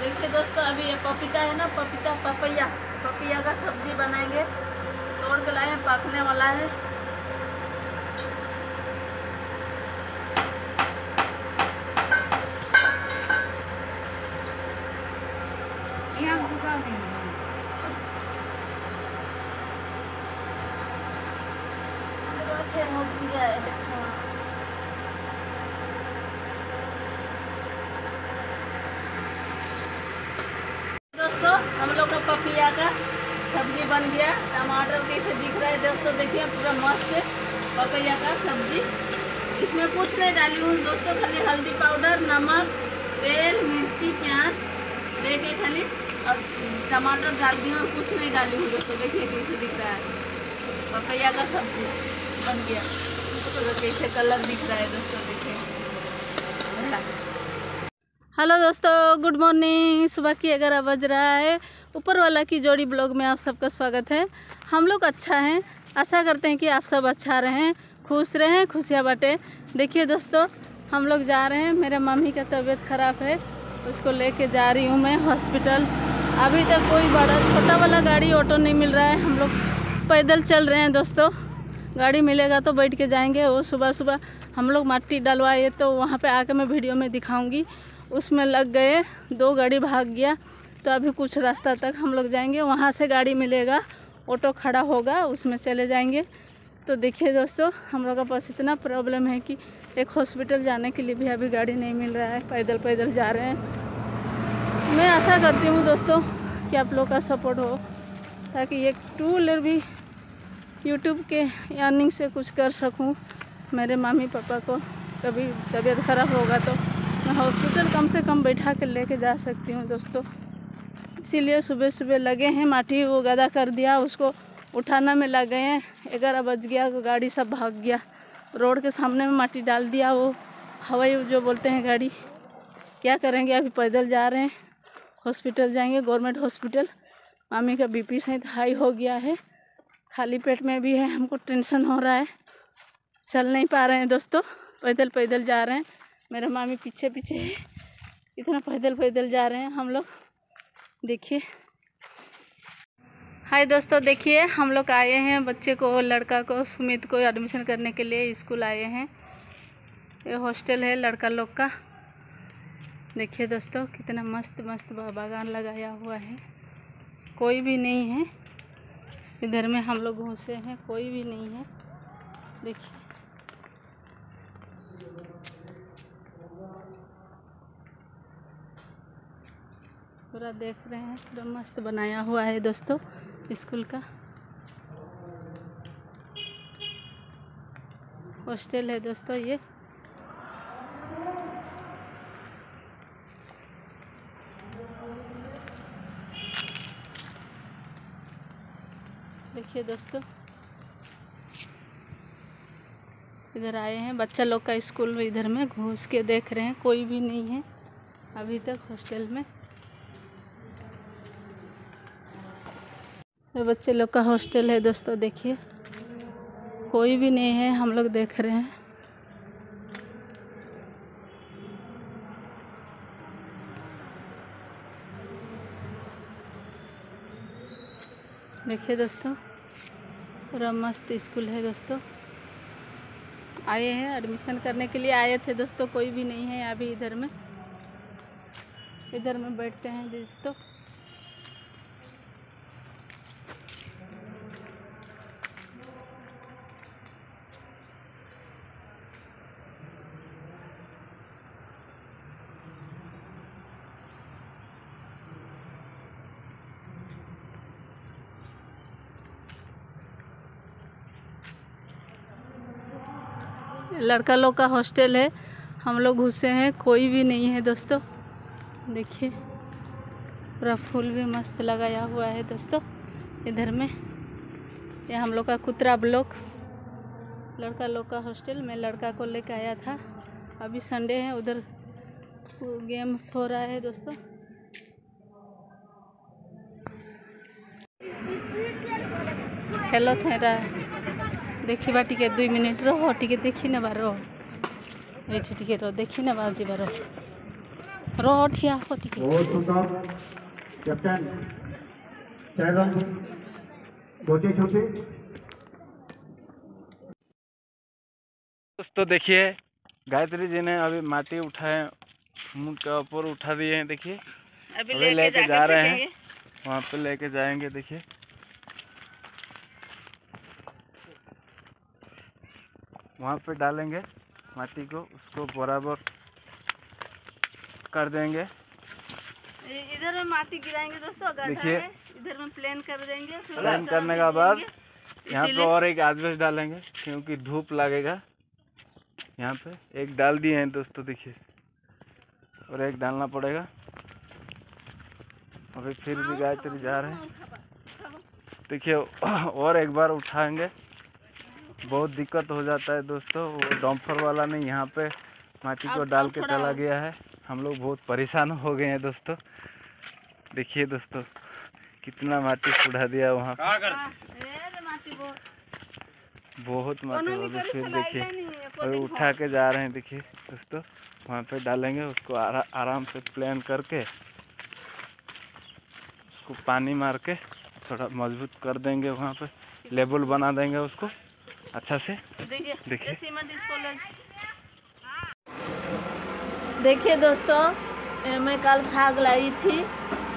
देखिए दोस्तों, अभी ये पपीता है ना, पपीता पपैया का सब्जी बनाएंगे। तोड़ के लाए हैं, पकने वाला है। दोस्तों हम लोग का पपीया का सब्जी बन गया। टमाटर कैसे दिख रहा है दोस्तों, देखिए पूरा मस्त पपैया का सब्जी। इसमें कुछ नहीं डाली हूँ दोस्तों, खाली हल्दी पाउडर, नमक, तेल, मिर्ची, प्याज दे के खाली, और टमाटर डाल दी हूँ, कुछ नहीं डाली हूँ दोस्तों। देखिए कैसे दिख रहा है पपैया का सब्जी बन गया, कैसे कलर दिख रहा है दोस्तों, देखिए। हेलो दोस्तों, गुड मॉर्निंग। सुबह की 11 बज रहा है। ऊपरवाला की जोड़ी ब्लॉग में आप सबका स्वागत है। हम लोग अच्छा हैं, आशा करते हैं कि आप सब अच्छा रहें, खुश रहें, खुशियाँ बांटें। देखिए दोस्तों, हम लोग जा रहे हैं, मेरे मम्मी का तबीयत ख़राब है, उसको लेके जा रही हूँ मैं हॉस्पिटल। अभी तक कोई बड़ा छोटा वाला गाड़ी ऑटो नहीं मिल रहा है, हम लोग पैदल चल रहे हैं दोस्तों। गाड़ी मिलेगा तो बैठ के जाएँगे। वो सुबह सुबह हम लोग मिट्टी डलवाए तो वहाँ पर आके मैं वीडियो में दिखाऊँगी, उसमें लग गए, दो गाड़ी भाग गया। तो अभी कुछ रास्ता तक हम लोग जाएंगे, वहाँ से गाड़ी मिलेगा, ऑटो खड़ा होगा, उसमें चले जाएंगे। तो देखिए दोस्तों, हम लोग का पास इतना प्रॉब्लम है कि एक हॉस्पिटल जाने के लिए भी अभी गाड़ी नहीं मिल रहा है, पैदल पैदल जा रहे हैं। मैं आशा करती हूँ दोस्तों कि आप लोग का सपोर्ट हो, ताकि एक टू व्हीलर भी यूट्यूब के अर्निंग से कुछ कर सकूँ। मेरे मम्मी पापा को कभी तबीयत ख़राब होगा तो मैं हॉस्पिटल कम से कम बैठा कर लेके जा सकती हूँ दोस्तों। इसीलिए सुबह सुबह लगे हैं, माटी वो गदा कर दिया, उसको उठाना में लग गए हैं। 11 बज गया, गाड़ी सब भाग गया, रोड के सामने में माटी डाल दिया, वो हवाई जो बोलते हैं गाड़ी। क्या करेंगे, अभी पैदल जा रहे हैं, हॉस्पिटल जाएंगे, गवर्नमेंट हॉस्पिटल। मामी का बीपी शायद हाई हो गया है, खाली पेट में भी है, हमको टेंशन हो रहा है, चल नहीं पा रहे हैं दोस्तों। पैदल पैदल जा रहे हैं, मेरा मामी पीछे पीछे है, इतना पैदल पैदल जा रहे हैं हम लोग। देखिए, हाय दोस्तों, देखिए हम लोग आए हैं, बच्चे को, लड़का को, सुमित को एडमिशन करने के लिए स्कूल आए हैं। ये हॉस्टल है लड़का लोग का। देखिए दोस्तों, कितना मस्त मस्त बागान लगाया हुआ है, कोई भी नहीं है। इधर में हम लोग घुसे हैं, कोई भी नहीं है। देखिए पूरा देख रहे हैं, पूरा मस्त बनाया हुआ है दोस्तों स्कूल का। हॉस्टल है दोस्तों ये। देखिए दोस्तों, इधर आए हैं बच्चा लोग का स्कूल में, इधर में घुस के देख रहे हैं, कोई भी नहीं है अभी तक हॉस्टल में। ये बच्चे लोग का हॉस्टल है दोस्तों, देखिए कोई भी नहीं है, हम लोग देख रहे हैं। देखिए दोस्तों, पूरा मस्त स्कूल है दोस्तों। आए हैं एडमिशन करने के लिए, आए थे दोस्तों, कोई भी नहीं है अभी। इधर में बैठते हैं दोस्तों। लड़का लोग का हॉस्टल है, हम लोग घुसे हैं, कोई भी नहीं है दोस्तों। देखिए पूरा फूल भी मस्त लगाया हुआ है दोस्तों। इधर में ये हम लोग का कुतरा ब्लॉक, लड़का लोग का हॉस्टल में लड़का को लेके आया था। अभी संडे है, उधर गेम्स हो रहा है दोस्तों। हेलो थेरा देखा टे 2 मिनट रह टे देखी ना बार रही टे रह देखी ना बाजी बार रोटिया होती है। बहुत सुंदर कैप्टन चार रन गोचे छोटे। दोस्तों देखिए गायत्री जी ने अभी माटी उठाए, मुंह के ऊपर उठा दिए हैं। देखिए अभी लेके जा रहे हैं, वहाँ पे लेके जाएंगे। देखिए वहाँ पे डालेंगे माटी को, उसको बराबर कर देंगे। इधर में माटी गिराएंगे दोस्तों, देखिए इधर में प्लेन कर देंगे। प्लेन करने के बाद यहाँ पे और एक आजवाइन डालेंगे क्योंकि धूप लगेगा। यहाँ पे एक डाल दिए हैं दोस्तों, देखिए और एक डालना पड़ेगा। अभी फिर भी गायत्री जा रहे हैं। देखिए और एक बार उठाएंगे, बहुत दिक्कत हो जाता है दोस्तों। वो डम्पर वाला ने यहाँ पे माटी को डाल के चला गया है, हम लोग बहुत परेशान हो गए हैं दोस्तों। देखिए दोस्तों कितना माटी उड़ा दिया वहाँ, बहुत माटी। अभी फिर देखिए अभी उठा के जा रहे हैं। देखिए दोस्तों वहाँ पे डालेंगे, उसको आराम से प्लेन करके उसको पानी मार के थोड़ा मजबूत कर देंगे, वहाँ पे लेवल बना देंगे उसको अच्छा से। देखिए दोस्तों मैं कल साग लाई थी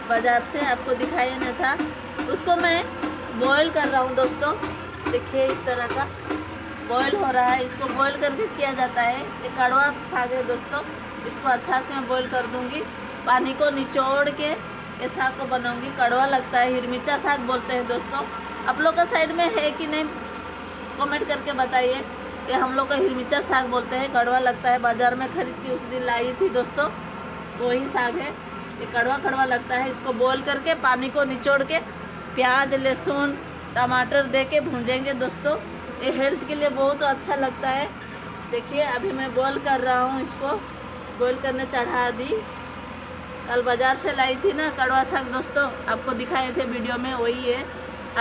बाज़ार से, आपको दिखाया नहीं था। उसको मैं बॉईल कर रहा हूँ दोस्तों। देखिए इस तरह का बॉईल हो रहा है, इसको बॉईल करके किया जाता है। ये कड़वा साग है दोस्तों, इसको अच्छा से मैं बॉईल कर दूँगी। पानी को निचोड़ के ये साग को बनाऊँगी। कड़वा लगता है, हिरमिचा साग बोलते हैं दोस्तों। आप लोग का साइड में है कि नहीं कमेंट करके बताइए। ये हम लोग का हिरमिचा साग बोलते हैं, कड़वा लगता है। बाज़ार में खरीद के उस दिन लाई थी दोस्तों, वही साग है। ये कड़वा कड़वा लगता है, इसको बॉईल करके पानी को निचोड़ के प्याज लहसुन टमाटर दे के भूंजेंगे दोस्तों। ये हेल्थ के लिए बहुत अच्छा लगता है। देखिए अभी मैं बॉईल कर रहा हूँ, इसको बॉईल करने चढ़ा दी। कल बाज़ार से लाई थी ना कड़वा साग दोस्तों, आपको दिखाए थे वीडियो में, वही है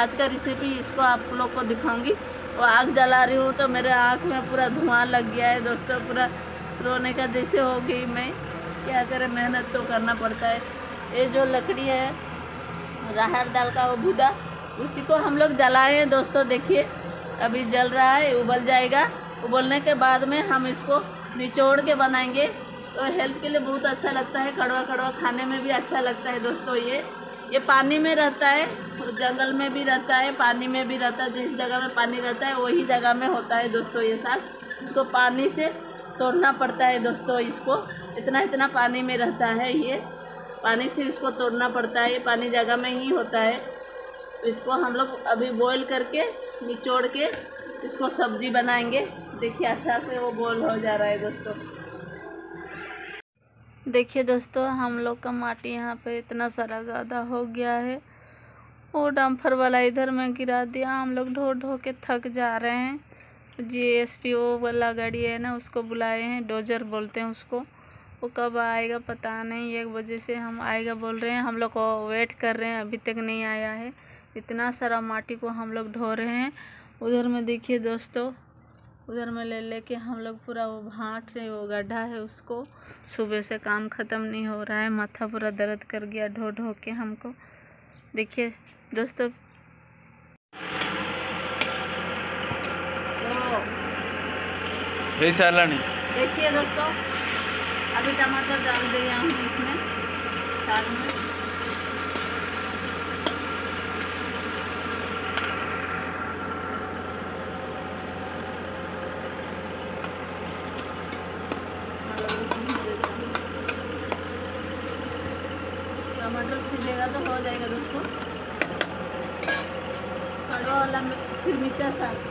आज का रेसिपी। इसको आप लोग को दिखाऊंगी। वो आग जला रही हूँ तो मेरे आँख में पूरा धुआं लग गया है दोस्तों, पूरा रोने का जैसे हो गई मैं। क्या करें, मेहनत तो करना पड़ता है। ये जो लकड़ी है राहर दाल का वो भुदा, उसी को हम लोग जलाए हैं दोस्तों। देखिए अभी जल रहा है, उबल जाएगा। उबलने के बाद में हम इसको निचोड़ के बनाएंगे, तो हेल्थ के लिए बहुत अच्छा लगता है। कड़वा कड़वा खाने में भी अच्छा लगता है दोस्तों। ये पानी में रहता है, जंगल में भी रहता है, पानी में भी रहता है। जिस जगह में पानी रहता है वही जगह में होता है दोस्तों ये साग। इसको पानी से तोड़ना पड़ता है दोस्तों, इसको इतना इतना पानी में रहता है। ये पानी से इसको तोड़ना पड़ता है, पानी जगह में ही होता है। इसको हम लोग अभी बॉईल करके निचोड़ के इसको सब्जी बनाएंगे। देखिए अच्छा से वो बॉईल हो जा रहा है दोस्तों। देखिए दोस्तों हम लोग का माटी यहाँ पे इतना सारा गड्ढा हो गया है। वो डम्फर वाला इधर में गिरा दिया, हम लोग ढो ढो के थक जा रहे हैं। GSPO वाला गाड़ी है ना, उसको बुलाए हैं, डोजर बोलते हैं उसको। वो कब आएगा पता नहीं, 1 बजे से हम आएगा बोल रहे हैं। हम लोग को वेट कर रहे हैं, अभी तक नहीं आया है। इतना सारा माटी को हम लोग ढो रहे हैं। उधर में देखिए दोस्तों, उधर में ले लेके हम लोग पूरा वो भांट है, वो गड्ढा है, उसको सुबह से काम ख़त्म नहीं हो रहा है। माथा पूरा दर्द कर गया ढो ढो के हमको। देखिए दोस्तों देखिए दोस्तों अभी टमाटर डाल दिया हूँ इसमें साग में। टमाटर सीजेगा तो हो जाएगा दोस्तों। कड़वा वाला फिर मिर्चा साग।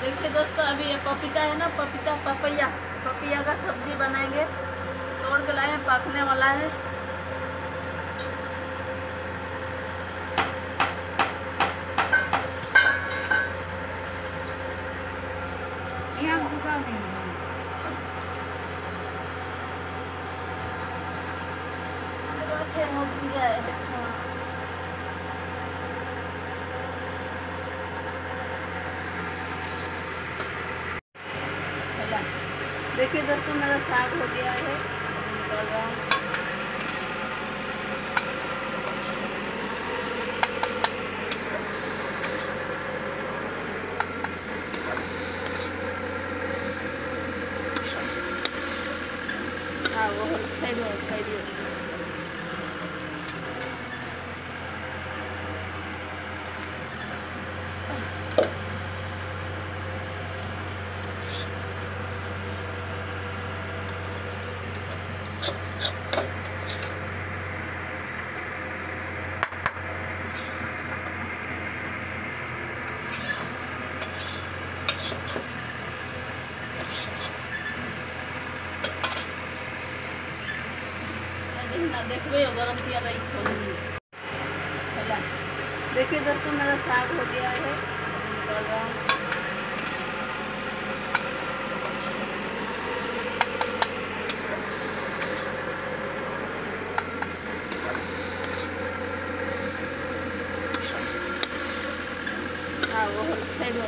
देखिए दोस्तों अभी ये पपीता है ना, पपीता पपैया का सब्जी बनाएंगे। तोड़ के लाए हैं, पकने वाला है। पता नहीं है। देखिए दोस्तों मेरा साग हो गया है, निकाल रहा हूँ। हाँ वो सही हो देखिए गरम किया रही खोल। देखिए दोस्तों मेरा साग हो गया है, निकाल रहा हूँ। हाँ वो सही हो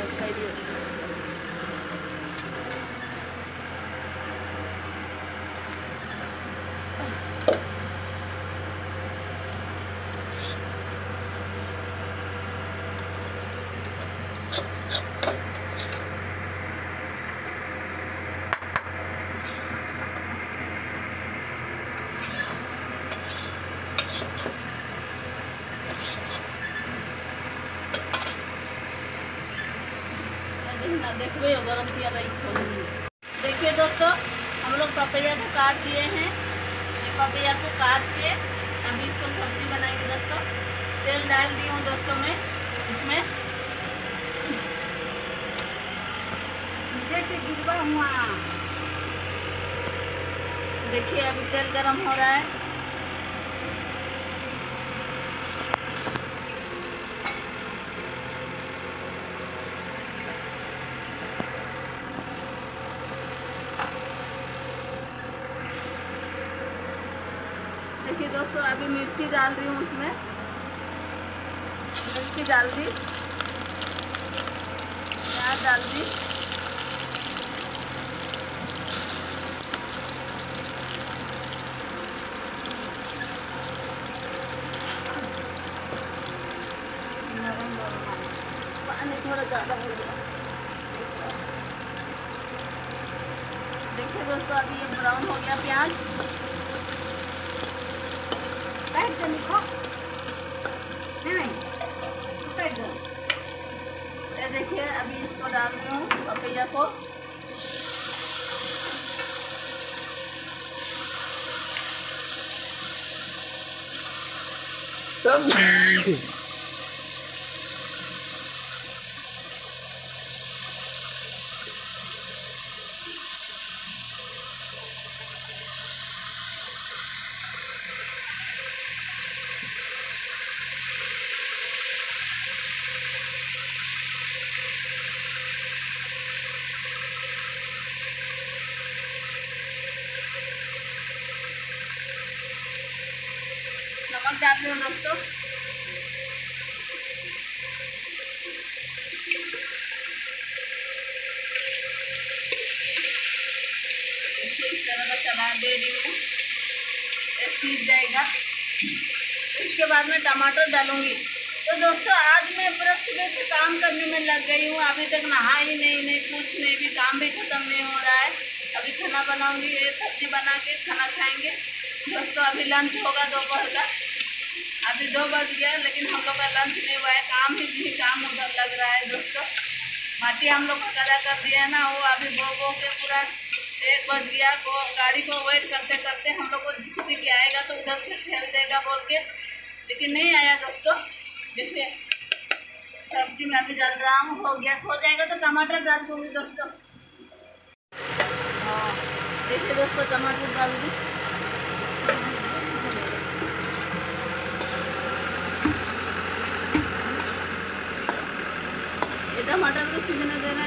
देखिए गरम किया रही खोलूंगी। देखिए दोस्तों हम लोग पपैया को काट दिए हैं। ये पपैया को काट के अभी इसको सब्जी बनाएंगे दोस्तों। तेल डाल दी हूँ दोस्तों मैं इसमें। देखिए अभी तेल गरम हो रहा है। देखिए दोस्तों अभी मिर्ची डाल रही हूँ उसमें, मिर्ची डाल दी, प्याज डाल दी, पानी थोड़ा ज़्यादा हो गया। देखिए दोस्तों अभी ये ब्राउन हो गया प्याज। नहीं देखिए अभी इसको डाल रही हूँ पपैया को। डाल रही हूँ दोस्तों। इस तरह का चला दे रही हूँ, ये सीज जाएगा। इसके बाद मैं टमाटर डालूंगी। तो दोस्तों आज मैं पूरा सुबह से काम करने में लग गई हूँ। अभी तक नहा ही नहीं कुछ नहीं, भी काम भी खत्म नहीं हो रहा है। अभी खाना बनाऊंगी, ये सब्जी बना के खाना खाएंगे दोस्तों। अभी लंच होगा दोपहर का। अभी 2 बज गया लेकिन हम लोग का लंच नहीं हुआ है। काम उधर लग रहा है दोस्तों। माटी हम लोग का कड़ा कर दिया ना, वो अभी बो के पूरा 1 बज गया। गाड़ी को वेट करते करते हम लोग को जिससे कि आएगा तो उधर से खेल देगा बोल के, लेकिन नहीं आया दोस्तों। देखिए सब्जी में अभी डाल रहा हूँ, हो जाएगा तो टमाटर डाल दूँगी दोस्तों। हाँ देखिए दोस्तों टमाटर डाल दूँ। टमाटर को सीजने देना।